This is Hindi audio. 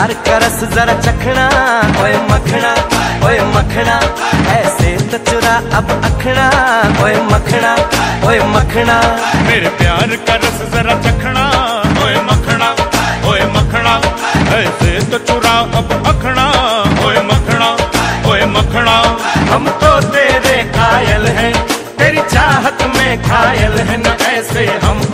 प्यार करस जरा चखना, ओए मखना, ओए मखना, ऐसे तो चुरा अब अखना, ओए मखना, ओए मखना। मेरे प्यार करस जरा चखना, ओए मखना, ओए मखना, ऐसे तो चुरा अब अखना, ओए मखना, ओए मखना। हम तो तेरे कायल हैं, तेरी चाहत में घायल है न, ऐसे हम